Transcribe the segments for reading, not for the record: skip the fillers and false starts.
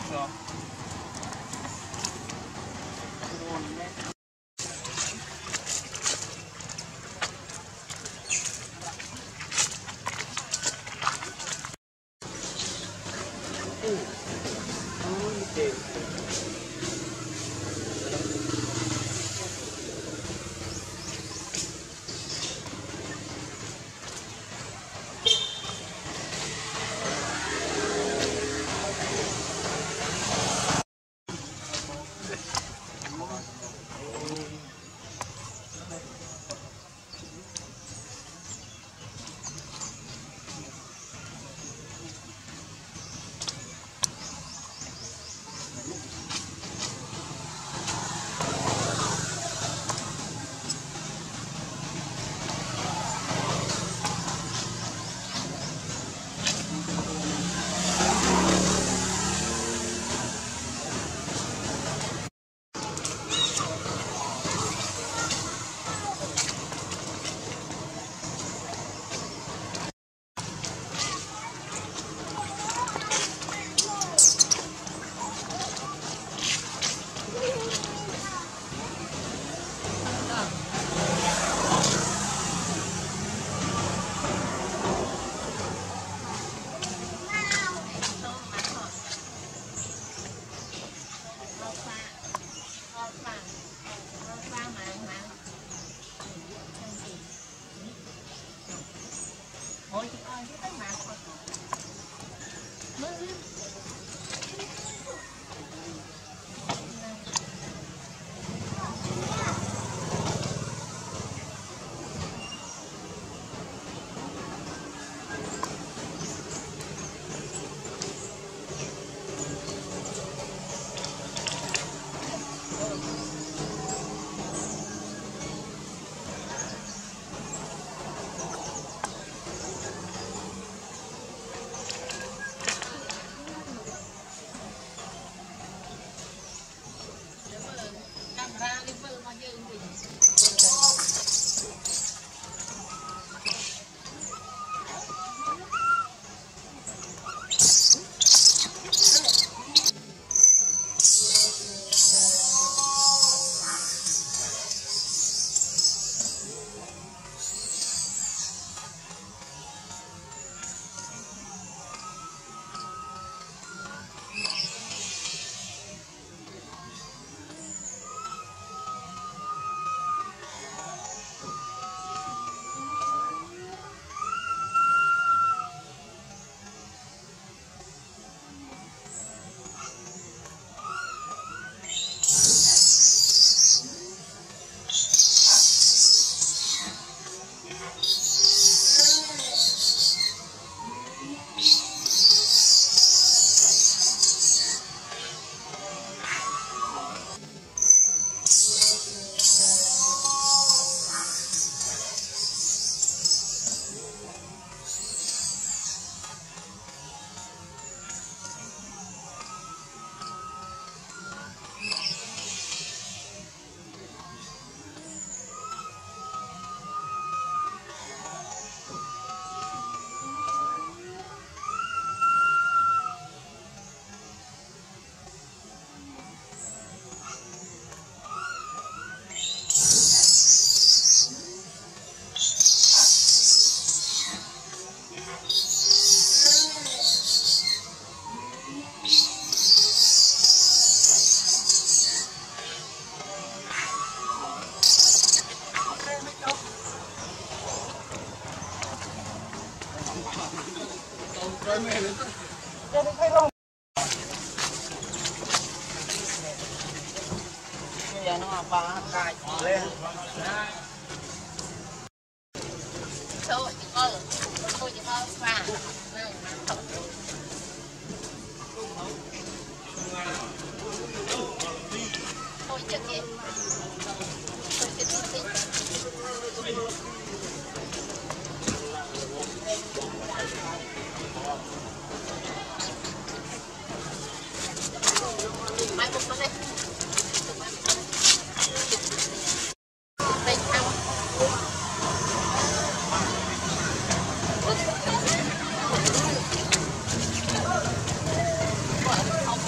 next off. Put it on the next.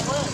What?